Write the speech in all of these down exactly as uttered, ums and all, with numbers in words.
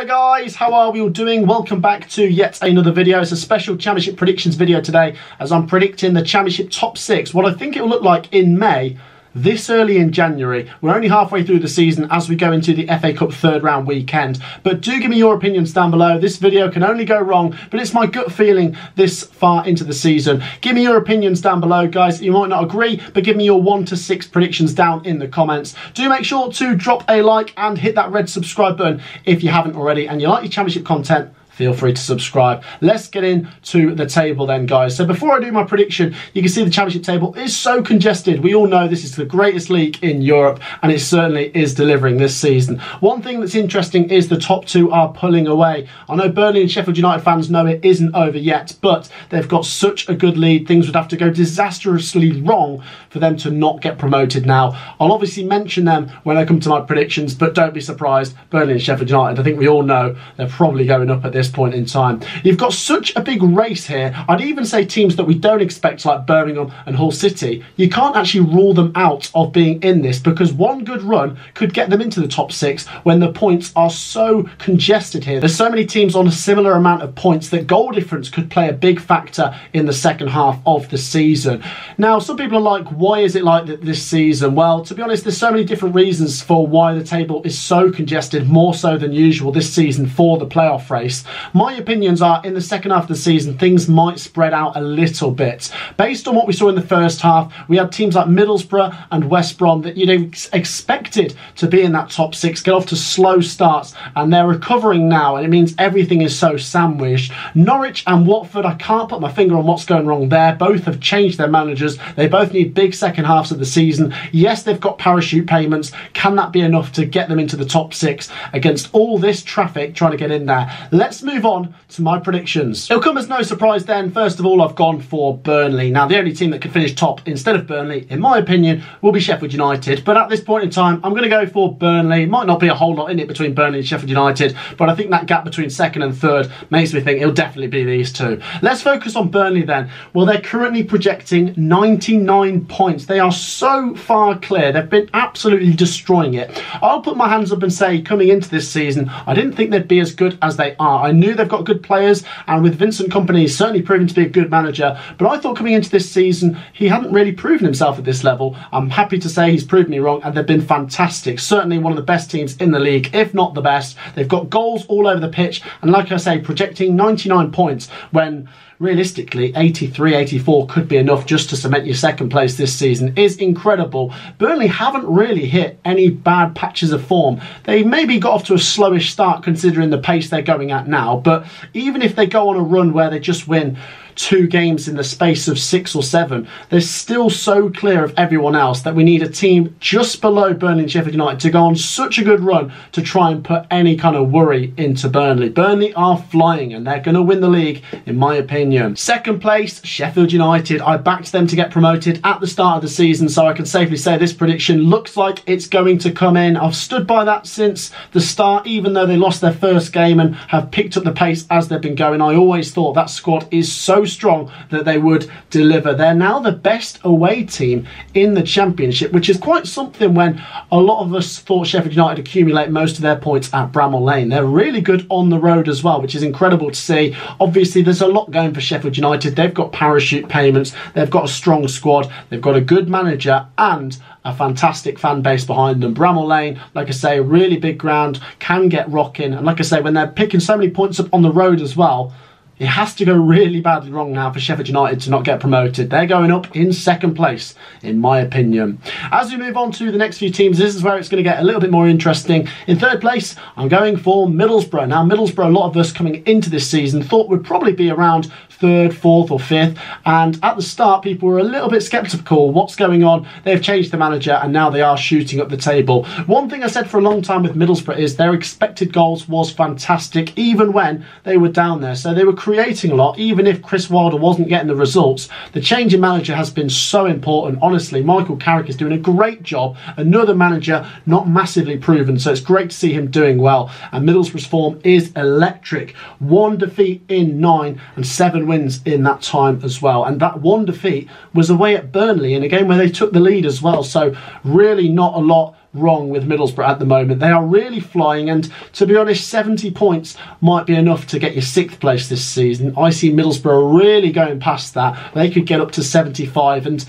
Hello guys, how are we all doing? Welcome back to yet another video. It's a special Championship predictions video today as I'm predicting the Championship top six, what I think it will look like in May. This early in January, we're only halfway through the season as we go into the F A Cup third round weekend. But do give me your opinions down below. This video can only go wrong, but it's my gut feeling this far into the season. Give me your opinions down below, guys. You might not agree, but give me your one to six predictions down in the comments. Do make sure to drop a like and hit that red subscribe button if you haven't already and you like your Championship content. Feel free to subscribe. Let's get into the table then, guys. So before I do my prediction, you can see the Championship table is so congested. We all know this is the greatest league in Europe, and it certainly is delivering this season. One thing that's interesting is the top two are pulling away. I know Burnley and Sheffield United fans know it isn't over yet, but they've got such a good lead. Things would have to go disastrously wrong for them to not get promoted now. I'll obviously mention them when I come to my predictions, but don't be surprised. Burnley and Sheffield United, I think we all know they're probably going up at this point in time. You've got such a big race here. I'd even say teams that we don't expect like Birmingham and Hull City, you can't actually rule them out of being in this because one good run could get them into the top six when the points are so congested here. There's so many teams on a similar amount of points that goal difference could play a big factor in the second half of the season. Now, some people are like, why is it like that this season? Well, to be honest, there's so many different reasons for why the table is so congested, more so than usual this season for the playoff race. My opinions are in the second half of the season, things might spread out a little bit. Based on what we saw in the first half, we had teams like Middlesbrough and West Brom that you'd ex expected to be in that top six, get off to slow starts, and they're recovering now, and it means everything is so sandwiched. Norwich and Watford, I can't put my finger on what's going wrong there. Both have changed their managers. They both need big second halves of the season. Yes, they've got parachute payments. Can that be enough to get them into the top six against all this traffic trying to get in there? Let's move on to my predictions. It'll come as no surprise then. First of all, I've gone for Burnley. Now, the only team that could finish top instead of Burnley, in my opinion, will be Sheffield United. But at this point in time, I'm going to go for Burnley. Might not be a whole lot in it between Burnley and Sheffield United, but I think that gap between second and third makes me think it'll definitely be these two. Let's focus on Burnley then. Well, they're currently projecting ninety-nine points. They are so far clear. They've been absolutely destroying it. I'll put my hands up and say, coming into this season, I didn't think they'd be as good as they are. I knew they've got good players, and with Vincent Kompany, he's certainly proven to be a good manager, but I thought coming into this season, he hadn't really proven himself at this level. I'm happy to say he's proven me wrong, and they've been fantastic. Certainly one of the best teams in the league, if not the best. They've got goals all over the pitch, and like I say, projecting ninety-nine points when realistically eighty-three, eighty-four could be enough just to cement your second place this season is incredible. Burnley haven't really hit any bad patches of form. They maybe got off to a slowish start considering the pace they're going at now, but even if they go on a run where they just win two games in the space of six or seven, they're still so clear of everyone else that we need a team just below Burnley and Sheffield United to go on such a good run to try and put any kind of worry into Burnley. Burnley are flying and they're going to win the league, in my opinion. Second place, Sheffield United. I backed them to get promoted at the start of the season, so I can safely say this prediction looks like it's going to come in. I've stood by that since the start, even though they lost their first game and have picked up the pace as they've been going. I always thought that squad is so strong that they would deliver. They're now the best away team in the Championship, which is quite something when a lot of us thought Sheffield United accumulate most of their points at Bramall Lane. They're really good on the road as well, which is incredible to see. Obviously, there's a lot going for Sheffield United. They've got parachute payments, they've got a strong squad, they've got a good manager and a fantastic fan base behind them. Bramall Lane, like I say, really big ground, can get rocking. And like I say, when they're picking so many points up on the road as well, it has to go really badly wrong now for Sheffield United to not get promoted. They're going up in second place, in my opinion. As we move on to the next few teams, this is where it's going to get a little bit more interesting. In third place, I'm going for Middlesbrough. Now, Middlesbrough, a lot of us coming into this season thought would probably be around third, fourth or fifth. And at the start, people were a little bit sceptical. What's going on? They've changed the manager and now they are shooting up the table. One thing I said for a long time with Middlesbrough is their expected goals was fantastic, even when they were down there. So they were creating a lot, even if Chris Wilder wasn't getting the results. The change in manager has been so important. Honestly, Michael Carrick is doing a great job. Another manager not massively proven, so it's great to see him doing well. And Middlesbrough's form is electric. One defeat in nine and seven wins in that time as well. And that one defeat was away at Burnley in a game where they took the lead as well. So really not a lot wrong with Middlesbrough at the moment. They are really flying, and to be honest, seventy points might be enough to get you sixth place this season. I see Middlesbrough really going past that. They could get up to seventy-five, and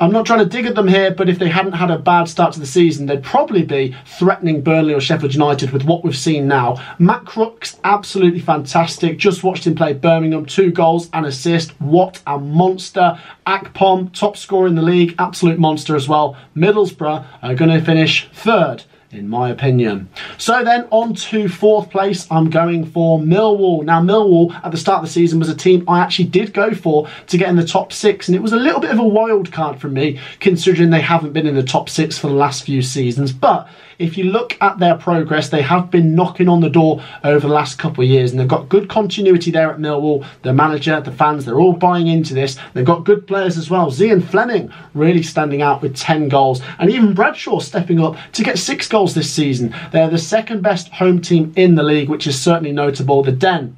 I'm not trying to dig at them here, but if they hadn't had a bad start to the season, they'd probably be threatening Burnley or Sheffield United with what we've seen now. Matt Crooks, absolutely fantastic. Just watched him play Birmingham, two goals and assist. What a monster. Akpom, top scorer in the league, absolute monster as well. Middlesbrough are going to finish third, in my opinion. So then on to fourth place, I'm going for Millwall. Now Millwall at the start of the season was a team I actually did go for to get in the top six, and it was a little bit of a wild card for me considering they haven't been in the top six for the last few seasons. But if you look at their progress, they have been knocking on the door over the last couple of years, and they've got good continuity there at Millwall. The manager, the fans, they're all buying into this. They've got good players as well. Zian Fleming really standing out with ten goals, and even Bradshaw stepping up to get six goals this season. They're the second best home team in the league, which is certainly notable. The Den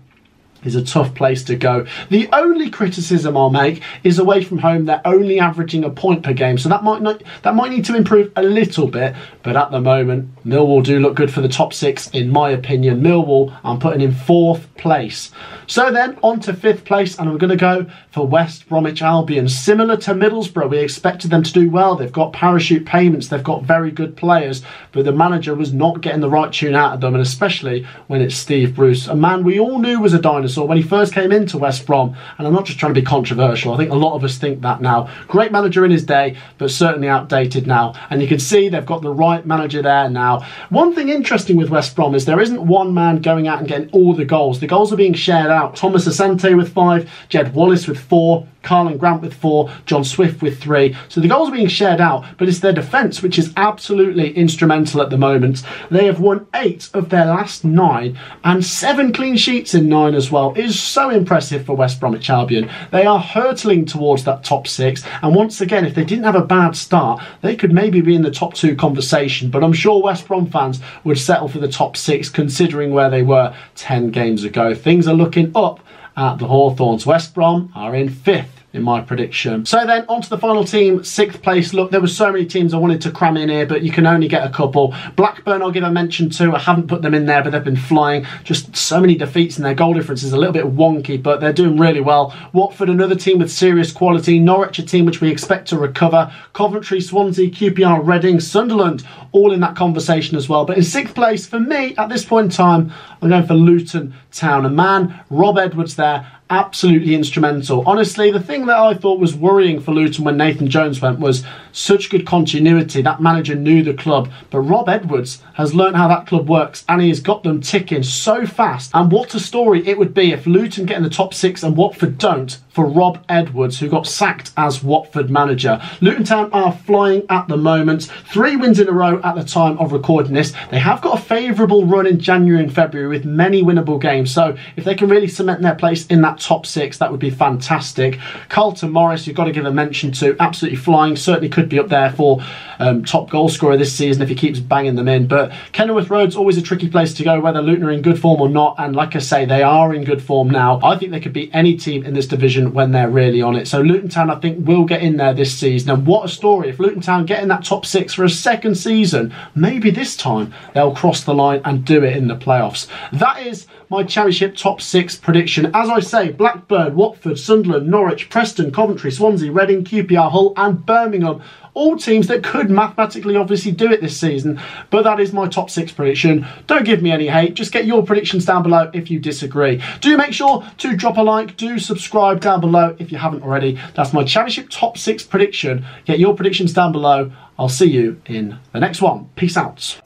is a tough place to go. The only criticism I'll make is away from home. They're only averaging a point per game, so that might not, that might need to improve a little bit. But at the moment, Millwall do look good for the top six, in my opinion. Millwall, I'm putting in fourth place. So then, on to fifth place, and I'm going to go for West Bromwich Albion. Similar to Middlesbrough, we expected them to do well. They've got parachute payments, they've got very good players, but the manager was not getting the right tune out of them, and especially when it's Steve Bruce, a man we all knew was a dinosaur when he first came into West Brom. And I'm not just trying to be controversial, I think a lot of us think that now. Great manager in his day, but certainly outdated now, and you can see they've got the right manager there now. One thing interesting with West Brom is there isn't one man going out and getting all the goals. The goals are being shared out. Thomas Asante with five, Jed Wallace with four, Carl and Grant with four, John Swift with three. So the goals are being shared out, but it's their defence which is absolutely instrumental at the moment. They have won eight of their last nine, and seven clean sheets in nine as well. It is so impressive for West Bromwich Albion. They are hurtling towards that top six, and once again, if they didn't have a bad start, they could maybe be in the top two conversation, but I'm sure West Brom fans would settle for the top six considering where they were ten games ago. Things are looking up at the Hawthorns. West Brom are in fifth, in my prediction. So then onto the final team, sixth place. Look, there were so many teams I wanted to cram in here, but you can only get a couple. Blackburn I'll give a mention to. I haven't put them in there, but they've been flying. Just so many defeats, and their goal difference is a little bit wonky, but they're doing really well. Watford, another team with serious quality. Norwich, a team which we expect to recover. Coventry, Swansea, Q P R, Reading, Sunderland, all in that conversation as well. But in sixth place for me at this point in time, I'm going for Luton Town. A man, Rob Edwards there, absolutely instrumental. Honestly, the thing that I thought was worrying for Luton when Nathan Jones went was such good continuity. That manager knew the club, but Rob Edwards has learned how that club works, and he has got them ticking so fast. And what a story it would be if Luton get in the top six and Watford don't, for Rob Edwards, who got sacked as Watford manager. Luton Town are flying at the moment. Three wins in a row at the time of recording this. They have got a favourable run in January and February with many winnable games, so if they can really cement their place in that top six, that would be fantastic. Carlton Morris, you've got to give a mention to, absolutely flying, certainly could be up there for um, top goal scorer this season if he keeps banging them in. But Kenilworth Road's always a tricky place to go, whether Luton are in good form or not, and like I say, they are in good form now. I think they could beat any team in this division when they're really on it, so Luton Town I think will get in there this season. And what a story if Luton Town get in that top six for a second season. Maybe this time they'll cross the line and do it in the playoffs. That is my championship top six prediction. As I say, Blackburn, Watford, Sunderland, Norwich, Preston, Coventry, Swansea, Reading, Q P R, Hull and Birmingham, all teams that could mathematically obviously do it this season. But that is my top six prediction. Don't give me any hate, just get your predictions down below if you disagree. Do make sure to drop a like, do subscribe down below if you haven't already. That's my championship top six prediction. Get your predictions down below. I'll see you in the next one. Peace out.